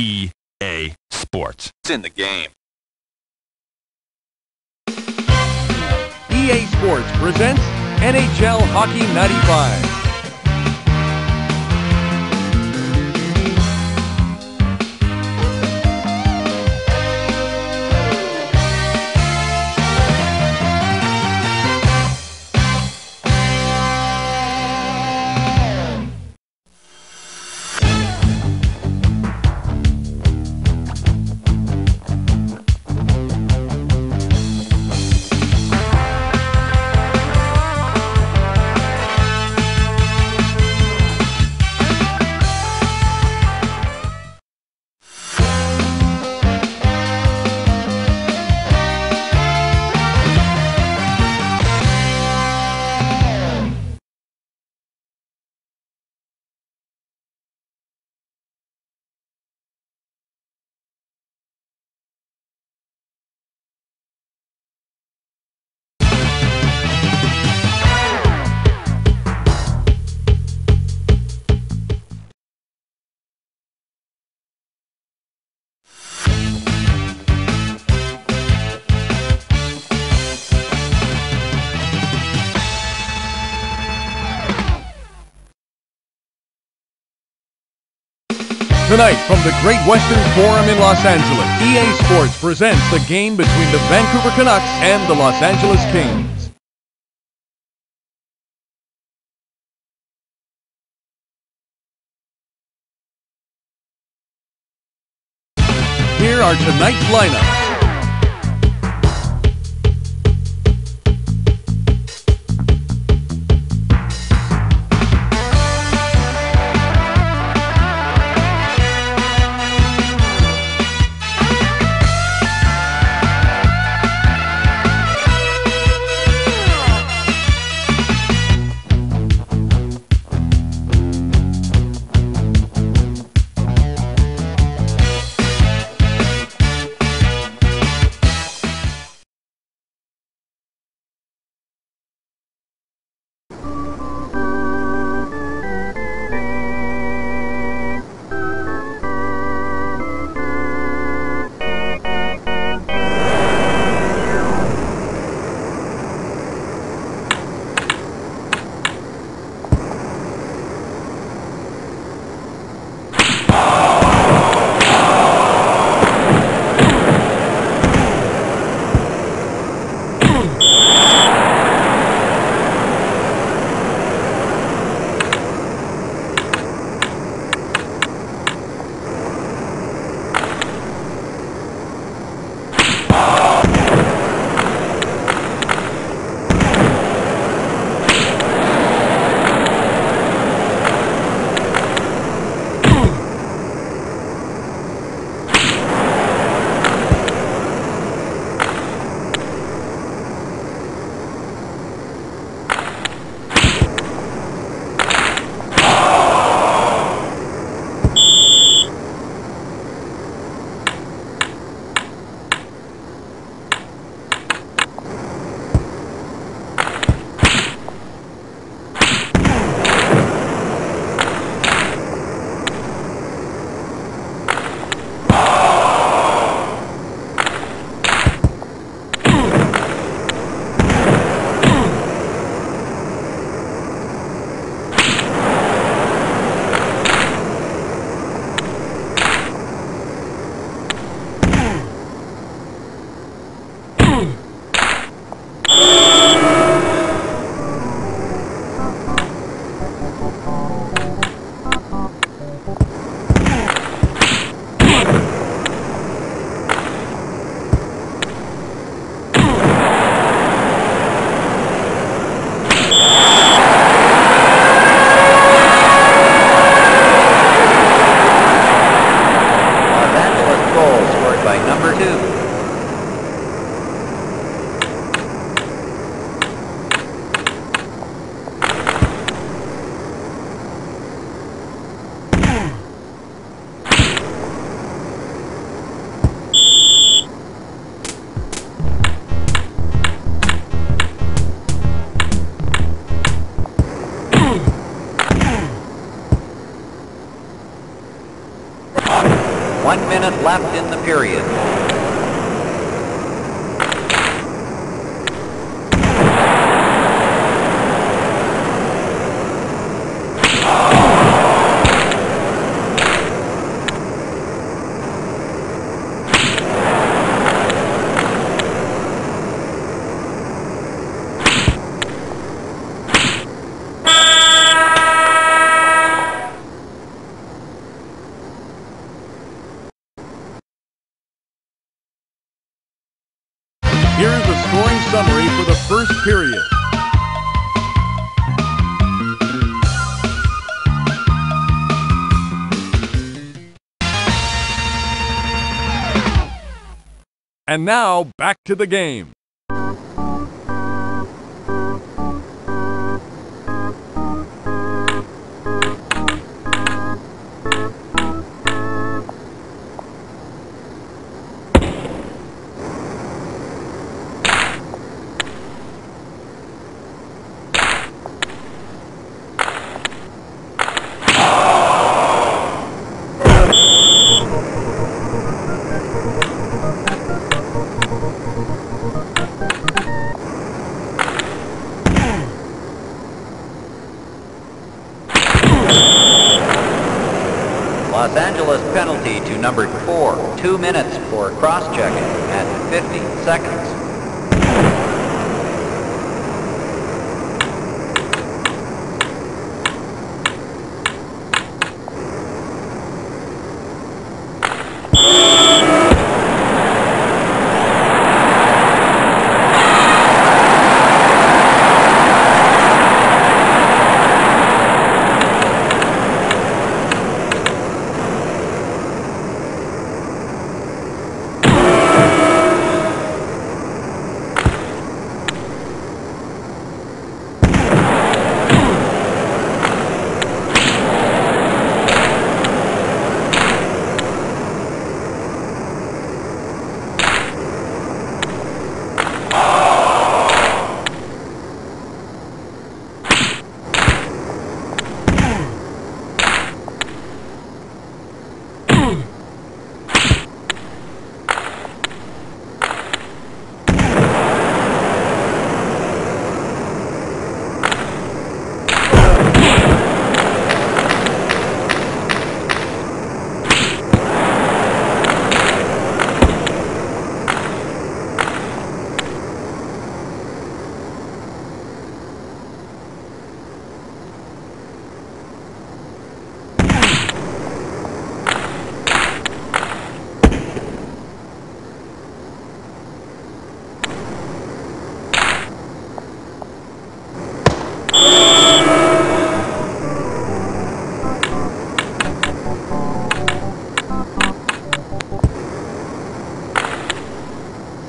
EA Sports. It's in the game. EA Sports presents NHL Hockey 95. Tonight, from the Great Western Forum in Los Angeles, EA Sports presents the game between the Vancouver Canucks and the Los Angeles Kings. Here are tonight's lineups. 1 minute left in the period. Here is the scoring summary for the first period. And now, back to the game. Los Angeles penalty to number 4, 2 minutes for cross-checking at 50 seconds.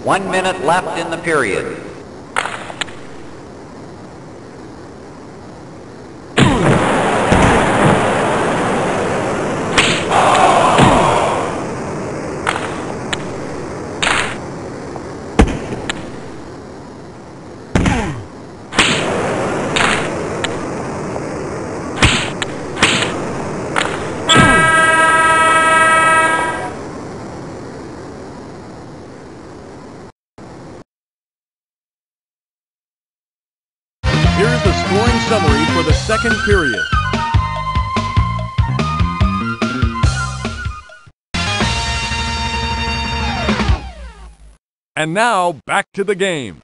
One minute left in the period. Here's the scoring summary for the second period. And now, back to the game.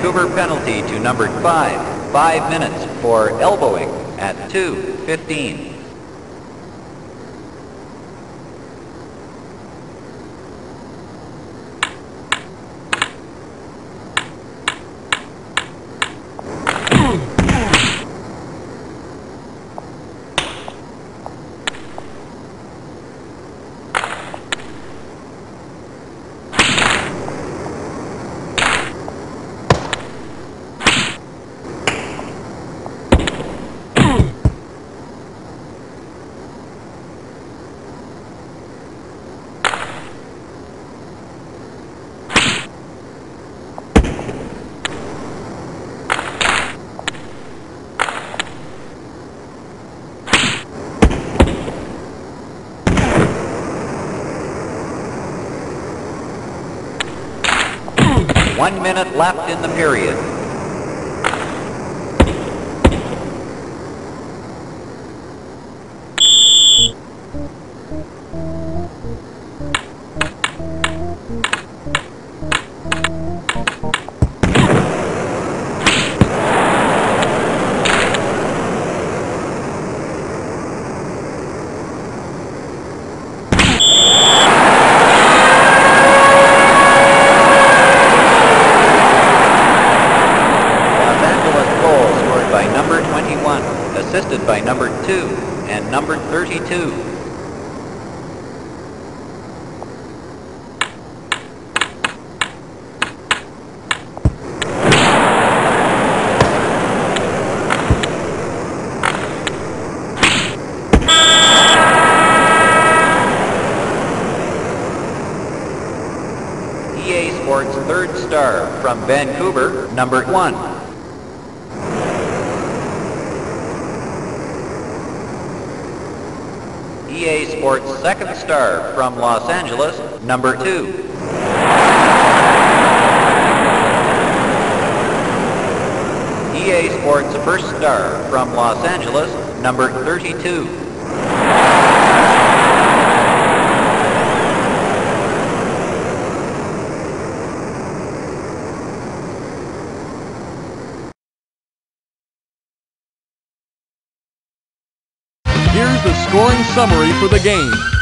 Vancouver penalty to number 5, 5 minutes for elbowing at 2:15. One minute left in the period. Assisted by number 2 and number 32. EA Sports' third star from Vancouver, number 1. EA Sports' second star from Los Angeles, number 2. EA Sports' first star from Los Angeles, number 32. Here's the scoring summary for the game.